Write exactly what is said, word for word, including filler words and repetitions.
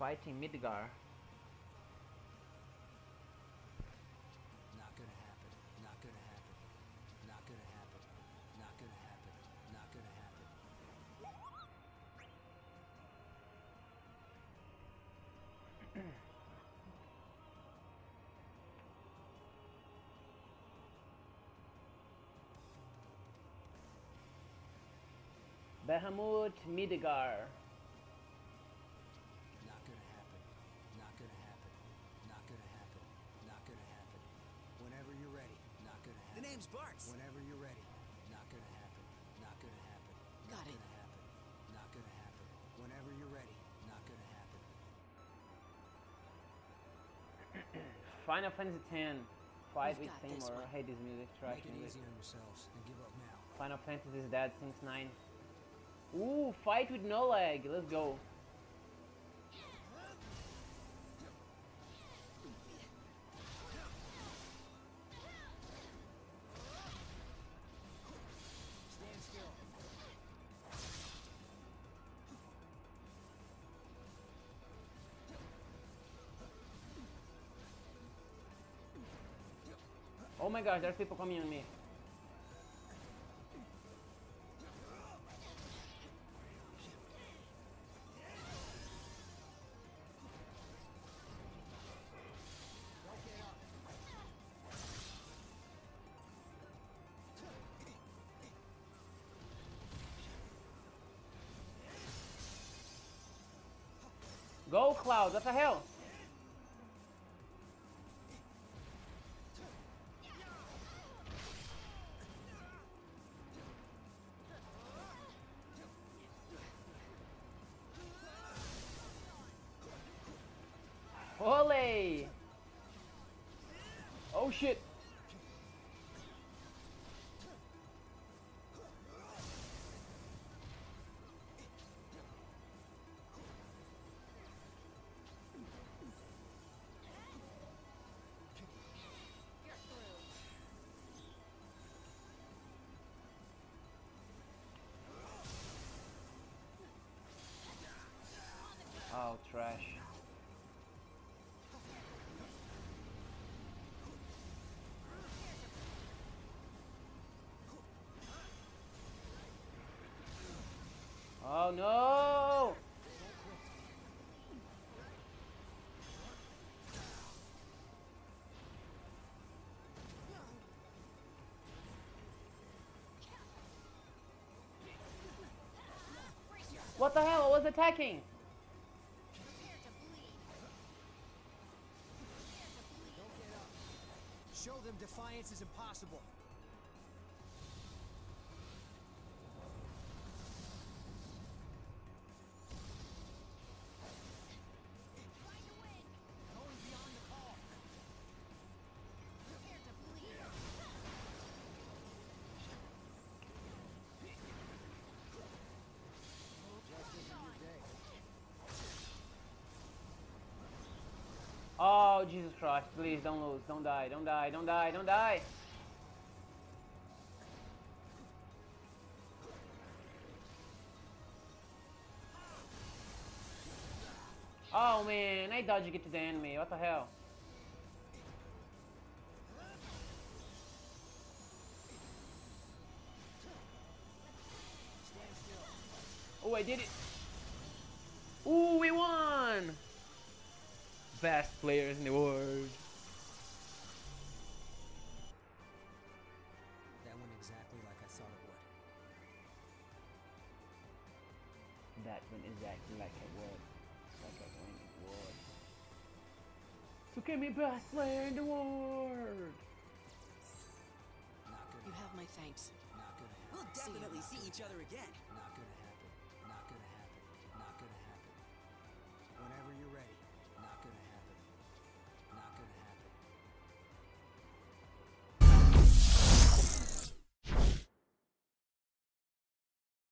fighting Midgar. Not gonna happen. Not gonna happen. Not gonna happen. Not gonna happen. Not gonna happen. Behemoth, Midgar. Not gonna happen. Not gonna happen. Not gonna happen. Not gonna happen. Whenever you're ready. Not gonna happen. The name's Bartz. Whenever you're ready. Not gonna happen. Not gonna happen. Got it. Not gonna happen. Not gonna happen. Whenever you're ready. Not gonna happen. Final Fantasy ten, fight with Seymour. I hate this music, trash music. Final Fantasy is dead since nine. Ooh, fight with no lag, let's go. Stand still. Oh my gosh, there's people coming on me. Go, Cloud, what the hell? Olé! Oh shit! Oh, trash. Oh no! What the hell? I was attacking! Show them defiance is impossible. Oh, Jesus Christ, please don't lose, don't die, don't die, don't die, don't die! Oh man, I dodged it to the enemy, what the hell? Oh, I did it! Ooh, we won! Best players in the world. That went exactly like I thought it would. That went exactly like I would. Like I went it would. So give me best player in the world. Not good. You have my thanks. Not good. We'll definitely see each other again. Not good.